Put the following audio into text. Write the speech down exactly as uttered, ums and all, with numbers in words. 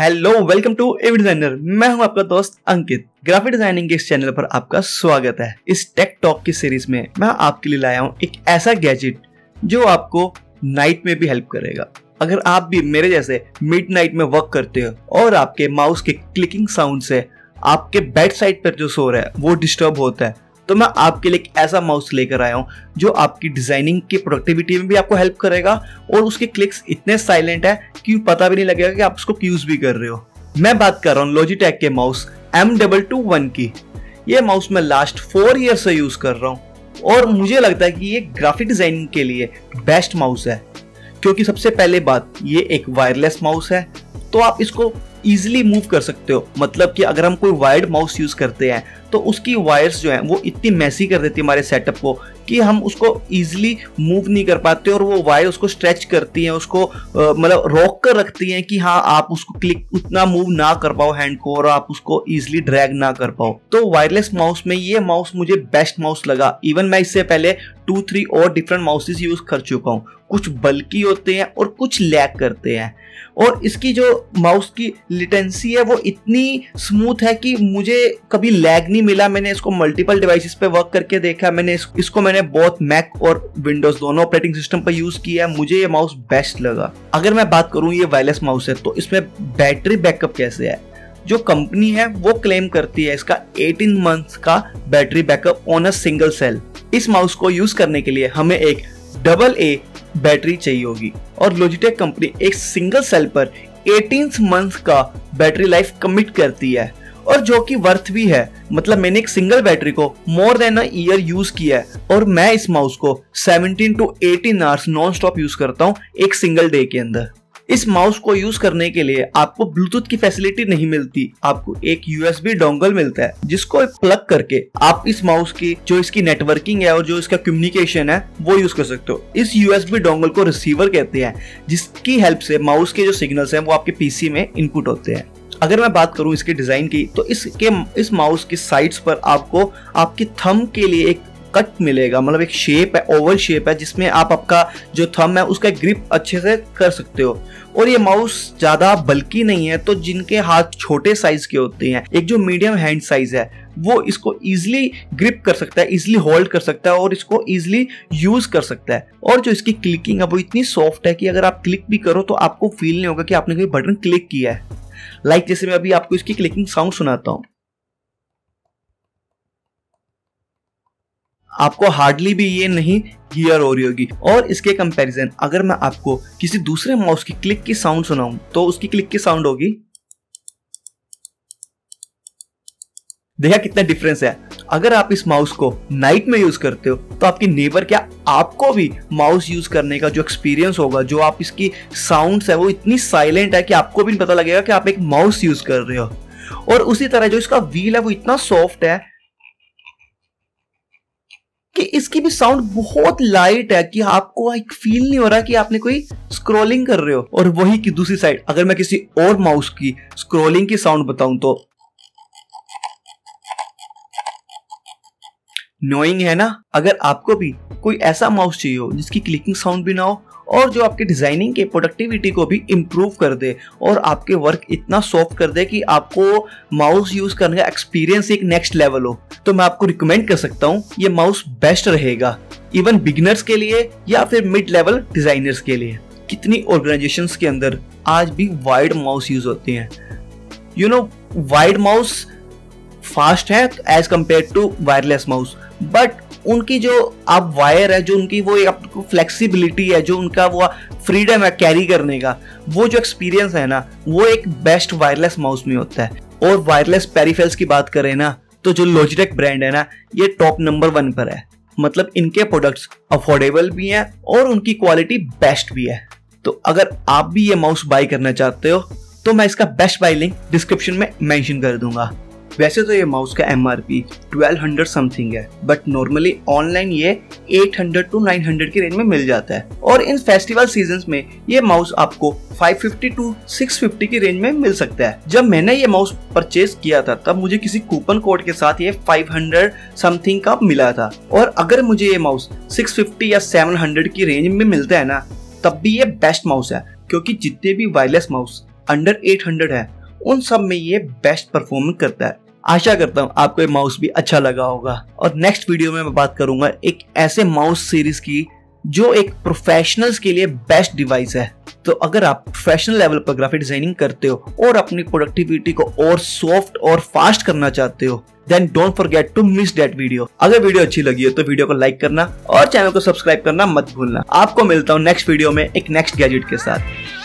Hello welcome to AV designer. मैं हूं आपका दोस्त अंकित। ग्राफिक डिजाइनिंग के इस चैनल पर आपका स्वागत है। इस टेक टॉक की सीरीज में मैं आपके लिए लाया हूं एक ऐसा गैजेट जो आपको नाइट में भी हेल्प करेगा। अगर आप भी मेरे जैसे मिड नाइट में वर्क करते हो और आपके माउस के क्लिकिंग साउंड से आपके बेड साइड पर जो सो रहा है वो डिस्टर्ब होता है, तो मैं आपके लिए एक ऐसा माउस लेकर आया हूँ जो आपकी डिजाइनिंग की प्रोडक्टिविटी में भी आपको हेल्प करेगा और उसके क्लिक्स इतने साइलेंट है कि पता भी नहीं लगेगा कि आप उसको यूज भी कर रहे हो। मैं बात कर रहा हूँ लॉजिटेक के mouse M two two one की। ये माउस मैं लास्ट फोर ईयर से यूज कर रहा हूँ और मुझे लगता है कि ये ग्राफिक डिजाइनिंग के लिए बेस्ट माउस है, क्योंकि सबसे पहले बात ये एक वायरलेस माउस है तो आप इसको ईजिली मूव कर सकते हो। मतलब कि अगर हम कोई वायर्ड माउस यूज़ करते हैं तो उसकी वायर्स जो हैं वो इतनी मैसी कर देती है हमारे सेटअप को कि हम उसको ईजिली मूव नहीं कर पाते और वो वायर उसको स्ट्रेच करती हैं, उसको मतलब रोक कर रखती हैं कि हाँ आप उसको क्लिक उतना मूव ना कर पाओ हैंड को और आप उसको ईजिली ड्रैग ना कर पाओ। तो वायरलेस माउस में ये माउस मुझे बेस्ट माउस लगा। इवन मैं इससे पहले टू थ्री और डिफरेंट माउसेस यूज कर चुका हूँ। कुछ बल्की होते हैं और कुछ लैग करते हैं और इसकी जो माउस की लेटेंसी है वो इतनी स्मूथ है कि मुझे कभी लैग नहीं मिला। मैंने इसको मल्टीपल डिवाइसेस पे वर्क करके देखा। मैंने इसको मैंने बहुत मैक और विंडोज दोनों ऑपरेटिंग सिस्टम पर यूज किया है। मुझे ये माउस बेस्ट लगा। अगर मैं बात करूँ ये वायरलेस माउस है तो इसमें बैटरी बैकअप कैसे है? जो कंपनी है वो क्लेम करती है इसका अठारह मंथ्स का battery backup on a single cell. इस माउस को यूज करने के लिए हमें एक डबल ए बैटरी चाहिए होगी और लॉजिटेक कंपनी एक सिंगल सेल पर अठारह मंथ का बैटरी लाइफ कमिट करती है और जो कि वर्थ भी है। मतलब मैंने एक सिंगल बैटरी को more than a year use किया है और मैं इस माउस को सत्रह टू अठारह आवर्स नॉन स्टॉप यूज करता हूँ एक सिंगल डे के अंदर। इस माउस को यूज करने के लिए आपको ब्लूटूथ की फैसिलिटी नहीं मिलती, आपको एक यूएसबी डोंगल मिलता है जिसको प्लग करके आप इस माउस की जो इसकी नेटवर्किंग है और जो इसका कम्युनिकेशन है वो यूज कर सकते हो। इस यूएसबी डोंगल को रिसीवर कहते हैं, जिसकी हेल्प से माउस के जो सिग्नल्स हैं वो आपके पीसी में इनपुट होते हैं। अगर मैं बात करूं इसके डिजाइन की तो इसके इस माउस की साइड्स पर आपको आपकी थंब के लिए एक कट मिलेगा। मतलब एक शेप है, ओवल शेप है, जिसमें आप आपका जो थंब है उसका ग्रिप अच्छे से कर सकते हो। और ये माउस ज़्यादा बल्की नहीं है, तो जिनके हाथ छोटे साइज के होते हैं, एक जो मीडियम हैंड साइज है, वो इसको ईजिली ग्रिप कर सकता है, ईजिली होल्ड कर सकता है और इसको ईजिली यूज कर सकता है। और जो इसकी क्लिकिंग है वो इतनी सॉफ्ट है कि अगर आप क्लिक भी करो तो आपको फील नहीं होगा कि आपने कोई बटन क्लिक किया है। लाइक जैसे मैं अभी आपको इसकी क्लिकिंग साउंड सुनाता हूँ, आपको हार्डली भी ये नहीं क्लियर हो रही होगी। और इसके कंपैरिजन अगर मैं आपको किसी दूसरे माउस की क्लिक की साउंड सुनाऊं तो उसकी क्लिक की साउंड होगी, देखा कितना डिफरेंस है। अगर आप इस माउस को नाइट में यूज करते हो तो आपकी नेबर क्या आपको भी माउस यूज करने का जो एक्सपीरियंस होगा, जो आप इसकी साउंड्स है वो इतनी साइलेंट है कि आपको भी नहीं पता लगेगा कि आप एक माउस यूज कर रहे हो। और उसी तरह जो इसका व्हील है वो इतना सॉफ्ट है कि इसकी भी साउंड बहुत लाइट है कि आपको एक फील नहीं हो रहा कि आपने कोई स्क्रॉलिंग कर रहे हो। और वही की दूसरी साइड अगर मैं किसी और माउस की स्क्रॉलिंग की साउंड बताऊं तो नोइंग है ना। अगर आपको भी कोई ऐसा माउस चाहिए हो जिसकी क्लिकिंग साउंड भी ना हो और जो आपके डिजाइनिंग के प्रोडक्टिविटी को भी इम्प्रूव कर दे और आपके वर्क इतना सॉफ्ट कर दे कि आपको माउस यूज करने का एक्सपीरियंस एक नेक्स्ट लेवल हो, तो मैं आपको रिकमेंड कर सकता हूँ ये माउस बेस्ट रहेगा। इवन बिगिनर्स के लिए या फिर मिड लेवल डिजाइनर्स के लिए। कितनी ऑर्गेनाइजेशंस के अंदर आज भी वाइड माउस यूज होते हैं। You know wired mouse fast है as compare to wireless mouse, but उनकी जो आप वायर है, जो उनकी वो आपको फ्लेक्सिबिलिटी है, जो उनका वो फ्रीडम है कैरी करने का, वो जो एक्सपीरियंस है ना वो एक बेस्ट वायरलेस माउस में होता है। और वायरलेस पेरिफेरल्स की बात करें ना तो जो लॉजिटेक ब्रांड है ना ये टॉप नंबर वन पर है। मतलब इनके प्रोडक्ट्स अफोर्डेबल भी हैं और उनकी क्वालिटी बेस्ट भी है। तो अगर आप भी ये माउस बाय करना चाहते हो तो मैं इसका बेस्ट बाय लिंक डिस्क्रिप्शन में मैंशन कर दूंगा। वैसे तो ये माउस का एमआरपी बारह सौ समथिंग है, बट नॉर्मली ऑनलाइन ये आठ सौ टू नौ सौ के रेंज में मिल जाता है और इन फेस्टिवल सीजन्स में ये माउस आपको पाँच सौ पचास टू छह सौ पचास की रेंज में मिल सकता है। जब मैंने ये माउस परचेज किया था तब मुझे किसी कूपन कोड के साथ ये पाँच सौ समथिंग का मिला था और अगर मुझे ये माउस छह सौ पचास या सात सौ की रेंज में मिलता है ना तब भी ये बेस्ट माउस है, क्योंकि जितने भी वायरलेस माउस अंडर आठ सौ है उन सब में ये बेस्ट परफॉर्मेंस करता है। आशा करता हूँ आपको ये माउस भी अच्छा लगा होगा और नेक्स्ट वीडियो में मैं बात करूंगा एक ऐसे माउस सीरीज की जो एक प्रोफेशनल्स के लिए बेस्ट डिवाइस है। तो अगर आप प्रोफेशनल लेवल पर ग्राफिक डिजाइनिंग करते हो और अपनी प्रोडक्टिविटी को और सॉफ्ट और फास्ट करना चाहते हो then don't forget to miss that video. अगर वीडियो अच्छी लगी हो तो वीडियो को लाइक करना और चैनल को सब्सक्राइब करना मत भूलना। आपको मिलता हूँ नेक्स्ट वीडियो में एक नेक्स्ट गैजेट के साथ।